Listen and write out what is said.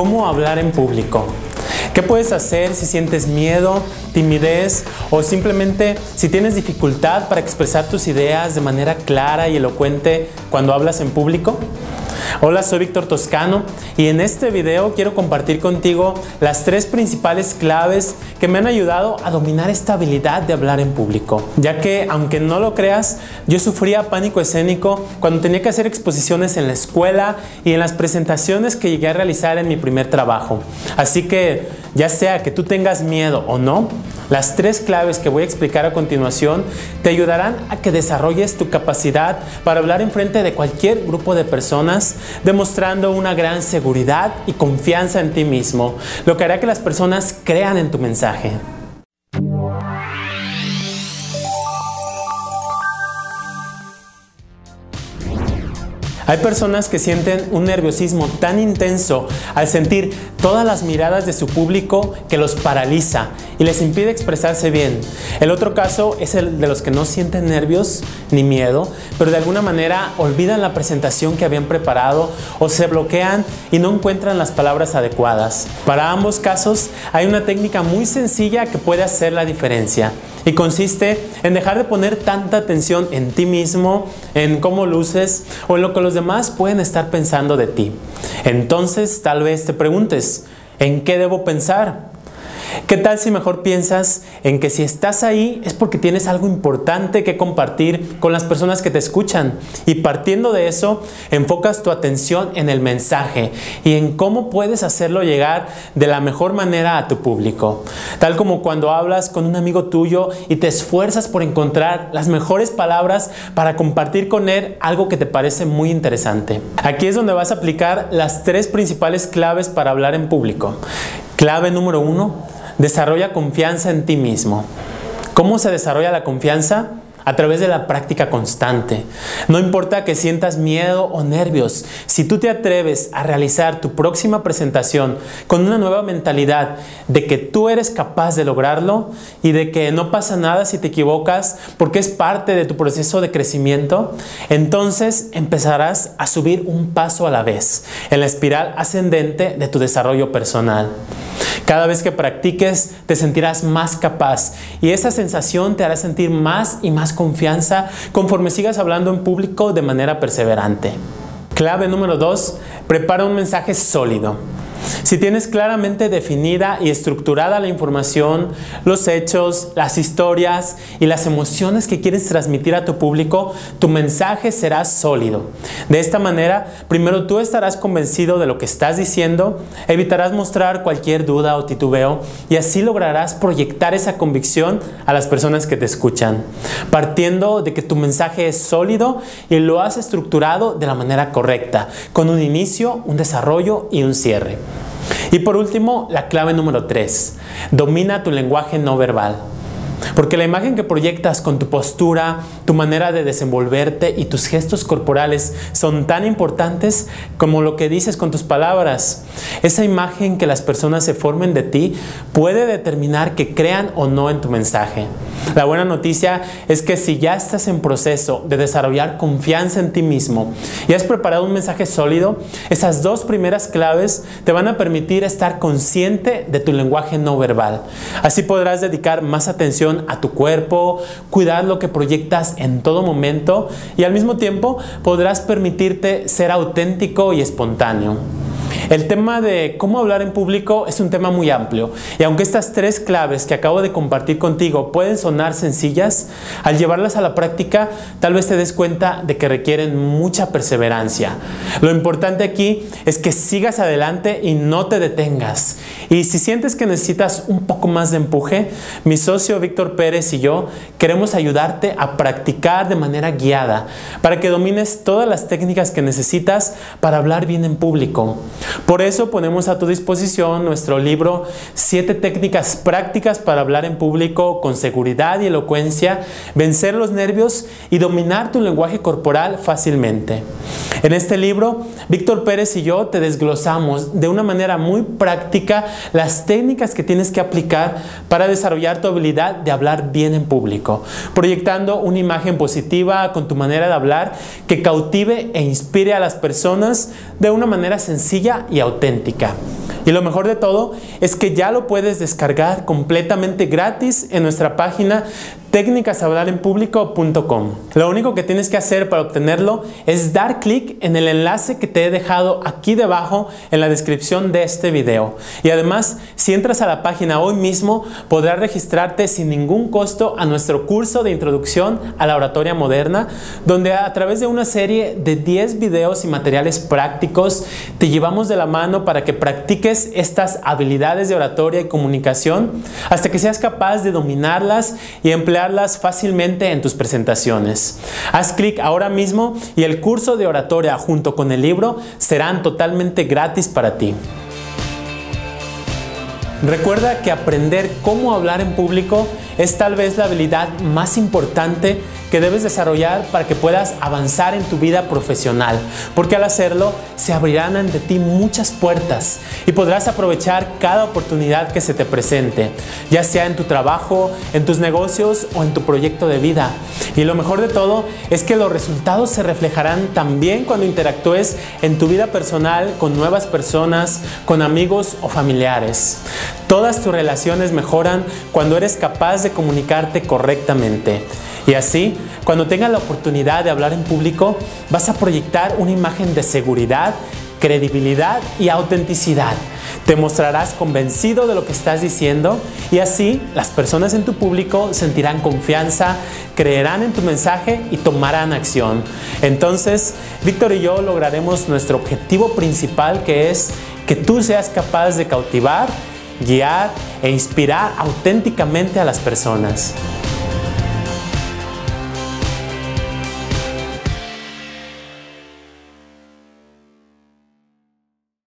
¿Cómo hablar en público? ¿Qué puedes hacer si sientes miedo, timidez o simplemente si tienes dificultad para expresar tus ideas de manera clara y elocuente cuando hablas en público? Hola, soy Víctor Toscano y en este video quiero compartir contigo las 3 principales claves que me han ayudado a dominar esta habilidad de hablar en público, ya que aunque no lo creas, yo sufría pánico escénico cuando tenía que hacer exposiciones en la escuela y en las presentaciones que llegué a realizar en mi primer trabajo. Así que, ya sea que tú tengas miedo o no, las 3 claves que voy a explicar a continuación te ayudarán a que desarrolles tu capacidad para hablar enfrente de cualquier grupo de personas, demostrando una gran seguridad y confianza en ti mismo, lo que hará que las personas crean en tu mensaje. Hay personas que sienten un nerviosismo tan intenso al sentir todas las miradas de su público que los paraliza y les impide expresarse bien. El otro caso es el de los que no sienten nervios ni miedo, pero de alguna manera olvidan la presentación que habían preparado o se bloquean y no encuentran las palabras adecuadas. Para ambos casos hay una técnica muy sencilla que puede hacer la diferencia y consiste en dejar de poner tanta atención en ti mismo, en cómo luces o en lo que los demás pueden estar pensando de ti. Entonces, tal vez te preguntes, ¿en qué debo pensar? ¿Qué tal si mejor piensas en que si estás ahí es porque tienes algo importante que compartir con las personas que te escuchan? Y partiendo de eso, enfocas tu atención en el mensaje y en cómo puedes hacerlo llegar de la mejor manera a tu público. Tal como cuando hablas con un amigo tuyo y te esfuerzas por encontrar las mejores palabras para compartir con él algo que te parece muy interesante. Aquí es donde vas a aplicar las 3 principales claves para hablar en público. Clave número 1, desarrolla confianza en ti mismo. ¿Cómo se desarrolla la confianza? A través de la práctica constante. No importa que sientas miedo o nervios, si tú te atreves a realizar tu próxima presentación con una nueva mentalidad de que tú eres capaz de lograrlo y de que no pasa nada si te equivocas porque es parte de tu proceso de crecimiento, entonces empezarás a subir un paso a la vez en la espiral ascendente de tu desarrollo personal. Cada vez que practiques te sentirás más capaz y esa sensación te hará sentir más y más confianza conforme sigas hablando en público de manera perseverante. Clave número 2, prepara un mensaje sólido. Si tienes claramente definida y estructurada la información, los hechos, las historias y las emociones que quieres transmitir a tu público, tu mensaje será sólido. De esta manera, primero tú estarás convencido de lo que estás diciendo, evitarás mostrar cualquier duda o titubeo y así lograrás proyectar esa convicción a las personas que te escuchan, partiendo de que tu mensaje es sólido y lo has estructurado de la manera correcta, con un inicio, un desarrollo y un cierre. Y por último, la clave número 3, domina tu lenguaje no verbal. Porque la imagen que proyectas con tu postura, tu manera de desenvolverte y tus gestos corporales son tan importantes como lo que dices con tus palabras. Esa imagen que las personas se formen de ti puede determinar que crean o no en tu mensaje. La buena noticia es que si ya estás en proceso de desarrollar confianza en ti mismo y has preparado un mensaje sólido, esas 2 primeras claves te van a permitir estar consciente de tu lenguaje no verbal. Así podrás dedicar más atención a tu cuerpo, cuidar lo que proyectas en todo momento y al mismo tiempo podrás permitirte ser auténtico y espontáneo. El tema de cómo hablar en público es un tema muy amplio y aunque estas 3 claves que acabo de compartir contigo pueden sonar sencillas, al llevarlas a la práctica tal vez te des cuenta de que requieren mucha perseverancia. Lo importante aquí es que sigas adelante y no te detengas. Y si sientes que necesitas un poco más de empuje, mi socio Víctor Pérez y yo queremos ayudarte a practicar de manera guiada para que domines todas las técnicas que necesitas para hablar bien en público. Por eso ponemos a tu disposición nuestro libro 7 técnicas prácticas para hablar en público con seguridad y elocuencia, vencer los nervios y dominar tu lenguaje corporal fácilmente. En este libro, Víctor Pérez y yo te desglosamos de una manera muy práctica las técnicas que tienes que aplicar para desarrollar tu habilidad de hablar bien en público, proyectando una imagen positiva con tu manera de hablar que cautive e inspire a las personas de una manera sencilla y auténtica. Y lo mejor de todo es que ya lo puedes descargar completamente gratis en nuestra página técnicashablarenpublico.com. Lo único que tienes que hacer para obtenerlo es dar clic en el enlace que te he dejado aquí debajo en la descripción de este video. Y además, si entras a la página hoy mismo, podrás registrarte sin ningún costo a nuestro curso de introducción a la oratoria moderna, donde a través de una serie de 10 videos y materiales prácticos te llevamos de la mano para que practiques estas habilidades de oratoria y comunicación hasta que seas capaz de dominarlas y emplearlas fácilmente en tus presentaciones. Haz clic ahora mismo y el curso de oratoria junto con el libro serán totalmente gratis para ti. Recuerda que aprender cómo hablar en público es tal vez la habilidad más importante que debes desarrollar para que puedas avanzar en tu vida profesional, porque al hacerlo se abrirán ante ti muchas puertas y podrás aprovechar cada oportunidad que se te presente, ya sea en tu trabajo, en tus negocios o en tu proyecto de vida. Y lo mejor de todo es que los resultados se reflejarán también cuando interactúes en tu vida personal con nuevas personas, con amigos o familiares. Todas tus relaciones mejoran cuando eres capaz de comunicarte correctamente. Y así, cuando tengas la oportunidad de hablar en público, vas a proyectar una imagen de seguridad, credibilidad y autenticidad. Te mostrarás convencido de lo que estás diciendo y así las personas en tu público sentirán confianza, creerán en tu mensaje y tomarán acción. Entonces, Víctor y yo lograremos nuestro objetivo principal, que es que tú seas capaz de cautivar, guiar e inspirar auténticamente a las personas.